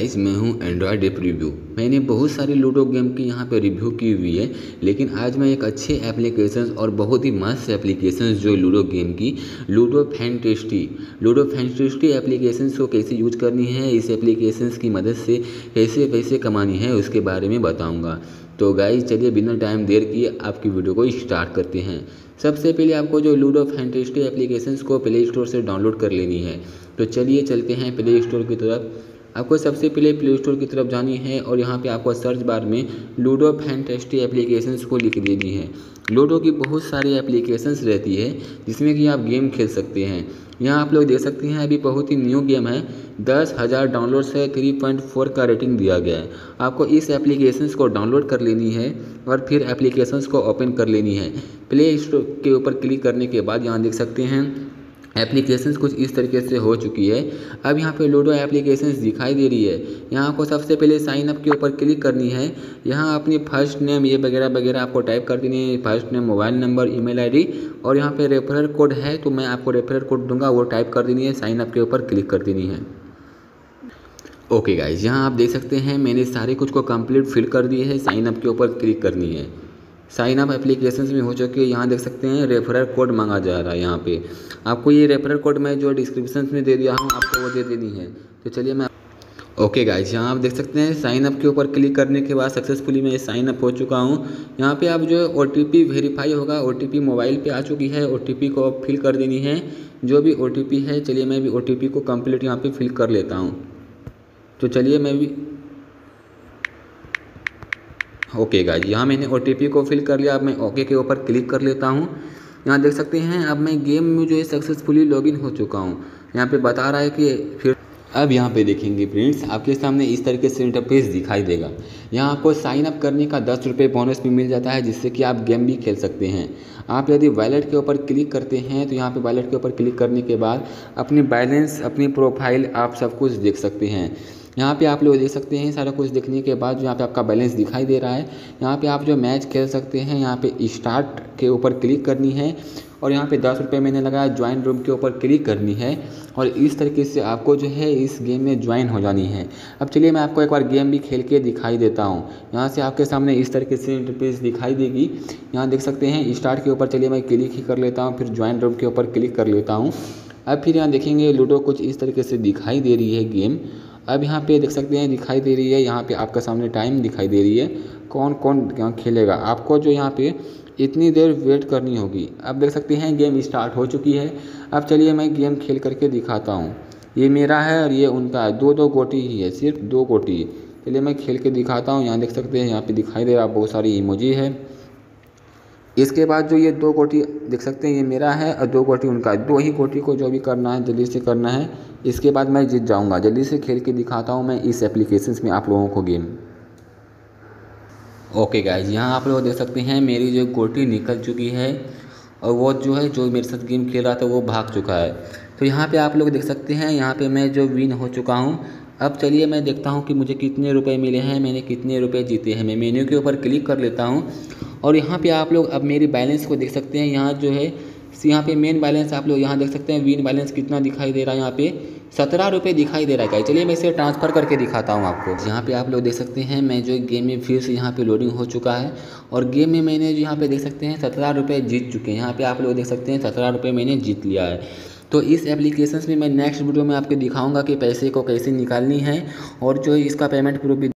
Guys, मैं हूं Android app review. मैंने बहुत सारे लूडो गेम की यहाँ पे रिव्यू की हुई है, लेकिन आज मैं एक अच्छे एप्लीकेशंस और बहुत ही मस्त एप्लीकेशंस जो लूडो गेम की लूडो फैंटेसी एप्लीकेशंस को कैसे यूज करनी है, इस एप्लीकेशंस की मदद से कैसे पैसे कमानी है उसके बारे में बताऊँगा। तो गाइस चलिए बिना टाइम देर किए आपकी वीडियो को स्टार्ट करते हैं। सबसे पहले आपको जो लूडो फैंटेसी एप्लीकेशंस को प्ले स्टोर से डाउनलोड कर लेनी है। तो चलिए चलते हैं प्ले स्टोर की तरफ। आपको सबसे पहले प्ले स्टोर की तरफ जानी है और यहाँ पे आपको सर्च बार में लूडो फैंटेसी एप्लीकेशंस को लिख देनी है। लूडो की बहुत सारी एप्लीकेशंस रहती है जिसमें कि आप गेम खेल सकते हैं। यहाँ आप लोग देख सकते हैं अभी बहुत ही न्यू गेम है, 10,000 डाउनलोड से 3.4 का रेटिंग दिया गया है। आपको इस एप्लीकेशंस को डाउनलोड कर लेनी है और फिर एप्लीकेशंस को ओपन कर लेनी है। प्ले स्टोर के ऊपर क्लिक करने के बाद यहाँ देख सकते हैं एप्लीकेशंस कुछ इस तरीके से हो चुकी है। अब यहाँ पे लूडो एप्लीकेशंस दिखाई दे रही है। यहाँ आपको सबसे पहले साइन अप के ऊपर क्लिक करनी है। यहाँ अपनी फ़र्स्ट नेम ये वगैरह वगैरह आपको टाइप कर देनी है, first name, mobile number, email ID, और यहाँ पे रेफरल कोड है तो मैं आपको रेफरल कोड दूंगा, वो टाइप कर देनी है। साइन अप के ऊपर क्लिक कर देनी है। ओके गाइज, यहाँ आप देख सकते हैं मैंने सारे कुछ को कम्प्लीट फिल कर दी है। साइन अप के ऊपर क्लिक करनी है। साइन अप एप्लीकेशंस में हो चुके हैं। यहाँ देख सकते हैं रेफरल कोड मांगा जा रहा है। यहाँ पे आपको ये रेफरल कोड मैं जो डिस्क्रिप्शन में दे दिया हूँ आपको वो दे देनी है। तो चलिए मैं ओके गाइस, यहाँ आप देख सकते हैं साइन अप के ऊपर क्लिक करने के बाद सक्सेसफुली मैं साइन अप हो चुका हूँ। यहाँ पे आप जो है OTP वेरीफाई होगा, OTP मोबाइल पे आ चुकी है, OTP को आप फिल कर देनी है जो भी OTP है। चलिए मैं भी OTP को कम्प्लीट यहाँ पर फिल कर लेता हूँ। तो चलिए मैं भी ओके गाइस, यहाँ मैंने OTP को फिल कर लिया। अब मैं ओके के ऊपर क्लिक कर लेता हूँ। यहाँ देख सकते हैं अब मैं गेम में जो है सक्सेसफुली लॉगिन हो चुका हूँ। यहाँ पे बता रहा है कि फिर अब यहाँ पे देखेंगे फ्रेंड्स, आपके सामने इस तरीके से इंटरफेस दिखाई देगा। यहाँ आपको साइन अप करने का 10 रुपये बोनस भी मिल जाता है, जिससे कि आप गेम भी खेल सकते हैं। आप यदि वॉलेट के ऊपर क्लिक करते हैं तो यहाँ पे वॉलेट के ऊपर क्लिक करने के बाद अपनी बैलेंस, अपनी प्रोफाइल, आप सब कुछ देख सकते हैं। यहाँ पे आप लोग देख सकते हैं सारा कुछ देखने के बाद यहाँ पे आपका बैलेंस दिखाई दे रहा है। यहाँ पे आप जो मैच खेल सकते हैं, यहाँ पे स्टार्ट के ऊपर क्लिक करनी है और यहाँ पे 10 रुपये मैंने लगाया। ज्वाइन रूम के ऊपर क्लिक करनी है और इस तरीके से आपको जो है इस गेम में ज्वाइन हो जानी है। अब चलिए मैं आपको एक बार गेम भी खेल के दिखाई देता हूँ। यहाँ से आपके सामने इस तरीके से इंटरफेस दिखाई देगी। यहाँ देख सकते हैं स्टार्ट के ऊपर चलिए मैं क्लिक ही कर लेता हूँ, फिर ज्वाइन रूम के ऊपर क्लिक कर लेता हूँ। अब फिर यहाँ देखेंगे लूडो कुछ इस तरीके से दिखाई दे रही है गेम। अब यहाँ पे देख सकते हैं दिखाई दे रही है, यहाँ पे आपका सामने टाइम दिखाई दे रही है, कौन कौन यहाँ खेलेगा। आपको जो यहाँ पे इतनी देर वेट करनी होगी। अब देख सकते हैं गेम स्टार्ट हो चुकी है। अब चलिए मैं गेम खेल करके दिखाता हूँ। ये मेरा है और ये उनका है, दो गोटी ही है, सिर्फ 2 गोटी। चलिए मैं खेल के दिखाता हूँ। यहाँ देख सकते हैं यहाँ पर दिखाई दे रहा बहुत सारी इमोजी है। इसके बाद जो ये 2 गोटी देख सकते हैं ये मेरा है और 2 गोटी उनका है। 2 ही गोटी को जो भी करना है जल्दी से करना है, इसके बाद मैं जीत जाऊंगा। जल्दी से खेल के दिखाता हूं मैं इस एप्लीकेशंस में आप लोगों को गेम। ओके गाइस, यहां आप लोग देख सकते हैं मेरी जो गोटी निकल चुकी है और वो जो है जो मेरे साथ गेम खेल रहा था वो भाग चुका है। तो यहाँ पर आप लोग देख सकते हैं यहाँ पर मैं जो विन हो चुका हूँ। अब चलिए मैं देखता हूँ कि मुझे कितने रुपये मिले हैं, मैंने कितने रुपये जीते हैं। मैं मेन्यू के ऊपर क्लिक कर लेता हूँ और यहाँ पे आप लोग अब मेरी बैलेंस को देख सकते हैं। यहाँ जो है यहाँ पे मेन बैलेंस आप लोग यहाँ देख सकते हैं, विन बैलेंस कितना दिखाई दे रहा है, यहाँ पे 17 रुपये दिखाई दे रहा है। चलिए मैं इसे ट्रांसफ़र करके दिखाता हूँ आपको। यहाँ पे आप लोग देख सकते हैं मैं जो गेम में फिर से यहाँ पे लोडिंग हो चुका है और गेम में मैंने जो यहाँ पे देख सकते हैं 17 रुपये जीत चुके हैं। यहाँ पे आप लोग देख सकते हैं 17 रुपये मैंने जीत लिया है। तो इस एप्लीकेशंस में मैं नेक्स्ट वीडियो में आपको दिखाऊँगा कि पैसे को कैसे निकालनी है और जो इसका पेमेंट प्रूफ भी